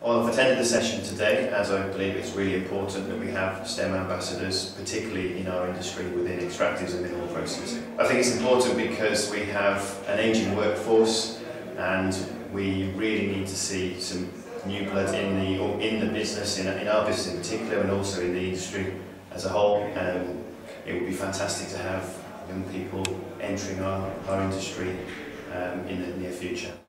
Well, I've attended the session today, as I believe it's really important that we have STEM ambassadors, particularly in our industry within extractives and mineral processing. I think it's important because we have an ageing workforce and we really need to see some new blood in the business, in our business in particular, and also in the industry as a whole. It would be fantastic to have young people entering our industry in the near future.